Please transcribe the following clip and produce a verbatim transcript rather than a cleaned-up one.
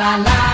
la la.